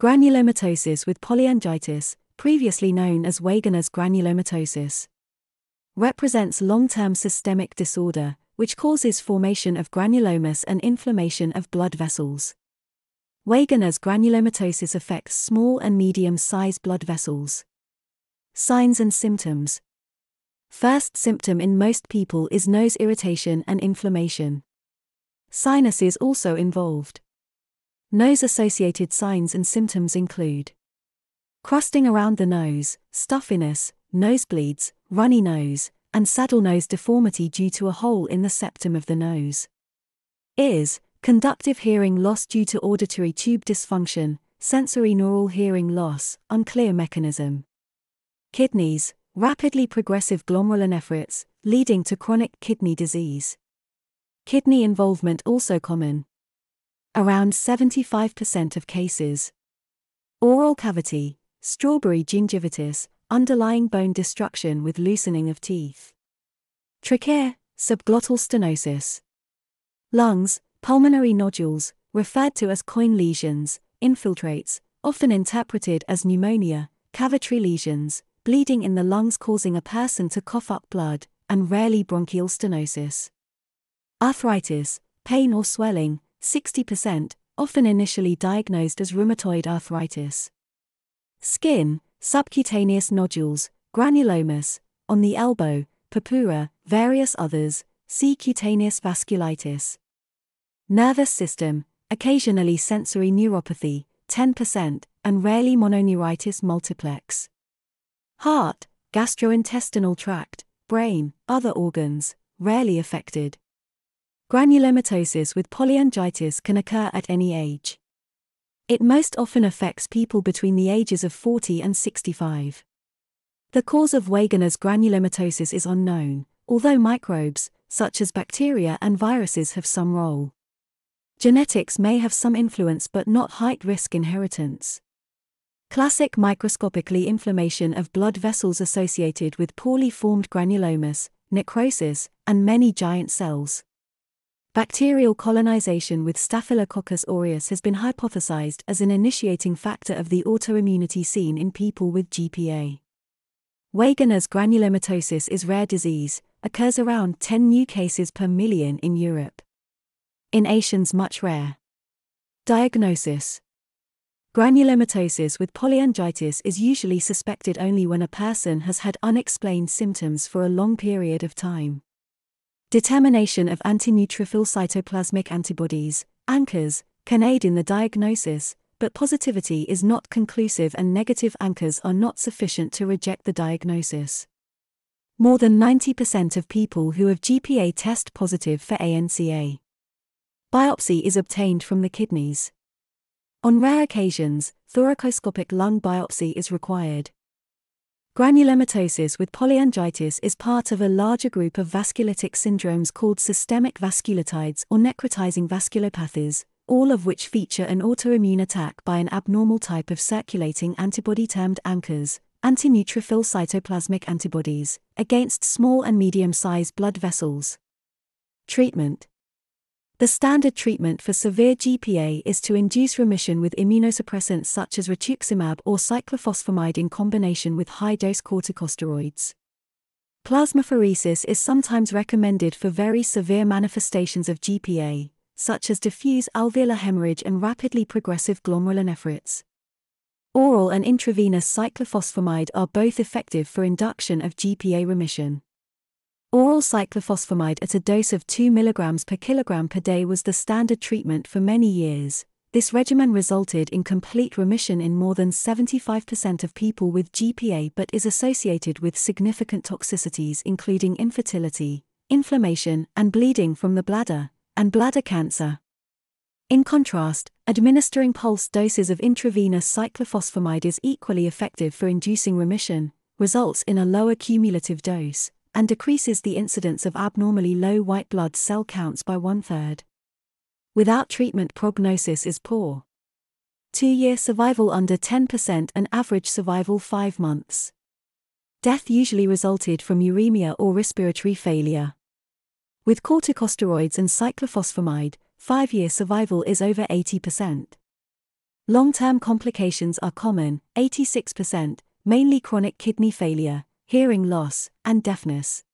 Granulomatosis with polyangiitis, previously known as Wegener's granulomatosis, represents long-term systemic disorder, which causes formation of granulomas and inflammation of blood vessels. Wegener's granulomatosis affects small and medium-sized blood vessels. Signs and symptoms. First symptom in most people is nose irritation and inflammation. Sinuses also involved. Nose-associated signs and symptoms include crusting around the nose, stuffiness, nosebleeds, runny nose, and saddle nose deformity due to a hole in the septum of the nose. Conductive hearing loss due to auditory tube dysfunction, sensory neural hearing loss, unclear mechanism. Kidneys, rapidly progressive glomerulonephritis, leading to chronic kidney disease. Kidney involvement also common. Around 75% of cases. Oral cavity, strawberry gingivitis, underlying bone destruction with loosening of teeth. Trachea, subglottal stenosis. Lungs, pulmonary nodules, referred to as coin lesions, infiltrates, often interpreted as pneumonia, cavitary lesions, bleeding in the lungs causing a person to cough up blood, and rarely bronchial stenosis. Arthritis, pain or swelling, 60%, often initially diagnosed as rheumatoid arthritis. Skin, subcutaneous nodules, granulomas, on the elbow, purpura, various others, see cutaneous vasculitis. Nervous system, occasionally sensory neuropathy, 10%, and rarely mononeuritis multiplex. Heart, gastrointestinal tract, brain, other organs, rarely affected. Granulomatosis with polyangiitis can occur at any age. It most often affects people between the ages of 40 and 65. The cause of Wegener's granulomatosis is unknown, although microbes, such as bacteria and viruses, have some role. Genetics may have some influence but not high-risk inheritance. Classic microscopically inflammation of blood vessels associated with poorly formed granulomas, necrosis, and many giant cells. Bacterial colonization with Staphylococcus aureus has been hypothesized as an initiating factor of the autoimmunity seen in people with GPA. Wegener's granulomatosis is rare disease, occurs around 10 new cases per million in Europe. In Asians much rare. Diagnosis. Granulomatosis with polyangiitis is usually suspected only when a person has had unexplained symptoms for a long period of time. Determination of antineutrophil cytoplasmic antibodies, ANCAs, can aid in the diagnosis, but positivity is not conclusive and negative ANCAs are not sufficient to reject the diagnosis. More than 90% of people who have GPA test positive for ANCA. Biopsy is obtained from the kidneys. On rare occasions, thoracoscopic lung biopsy is required. Granulomatosis with polyangiitis is part of a larger group of vasculitic syndromes called systemic vasculitides or necrotizing vasculopathies, all of which feature an autoimmune attack by an abnormal type of circulating antibody termed ANCAs, antineutrophil cytoplasmic antibodies, against small and medium-sized blood vessels. Treatment. The standard treatment for severe GPA is to induce remission with immunosuppressants such as rituximab or cyclophosphamide in combination with high-dose corticosteroids. Plasmapheresis is sometimes recommended for very severe manifestations of GPA, such as diffuse alveolar hemorrhage and rapidly progressive glomerulonephritis. Oral and intravenous cyclophosphamide are both effective for induction of GPA remission. Oral cyclophosphamide at a dose of 2 mg per kilogram per day was the standard treatment for many years. This regimen resulted in complete remission in more than 75% of people with GPA but is associated with significant toxicities including infertility, inflammation and bleeding from the bladder, and bladder cancer. In contrast, administering pulse doses of intravenous cyclophosphamide is equally effective for inducing remission, results in a lower cumulative dose, and decreases the incidence of abnormally low white blood cell counts by 1/3. Without treatment, prognosis is poor. 2-year survival under 10% and average survival 5 months. Death usually resulted from uremia or respiratory failure. With corticosteroids and cyclophosphamide, 5-year survival is over 80%. Long-term complications are common, 86%, mainly chronic kidney failure, hearing loss, and deafness.